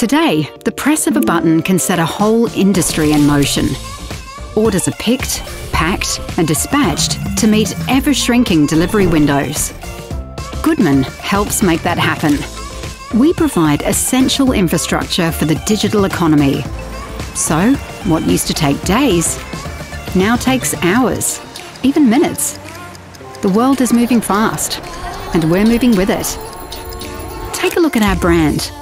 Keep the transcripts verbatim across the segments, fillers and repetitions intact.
Today, the press of a button can set a whole industry in motion. Orders are picked, packed and dispatched to meet ever-shrinking delivery windows. Goodman helps make that happen. We provide essential infrastructure for the digital economy. So, what used to take days now takes hours, even minutes. The world is moving fast, and we're moving with it. Take a look at our brand.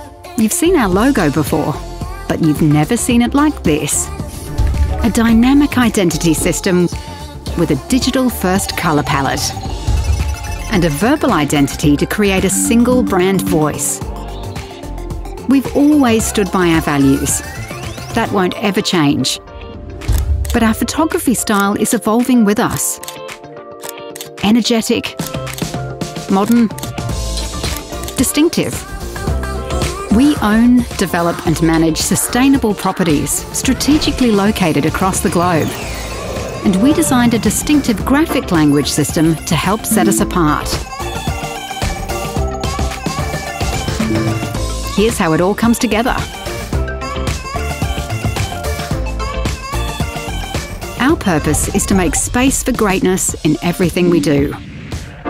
You've seen our logo before, but you've never seen it like this. A dynamic identity system with a digital-first colour palette and a verbal identity to create a single brand voice. We've always stood by our values. That won't ever change. But our photography style is evolving with us. Energetic, modern, distinctive. We own, develop and manage sustainable properties strategically located across the globe. And we designed a distinctive graphic language system to help set us apart. Here's how it all comes together. Our purpose is to make space for greatness in everything we do.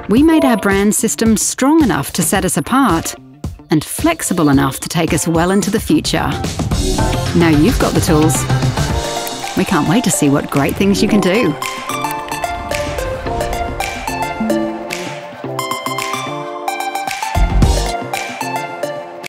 We made our brand system strong enough to set us apart and flexible enough to take us well into the future. Now you've got the tools. We can't wait to see what great things you can do.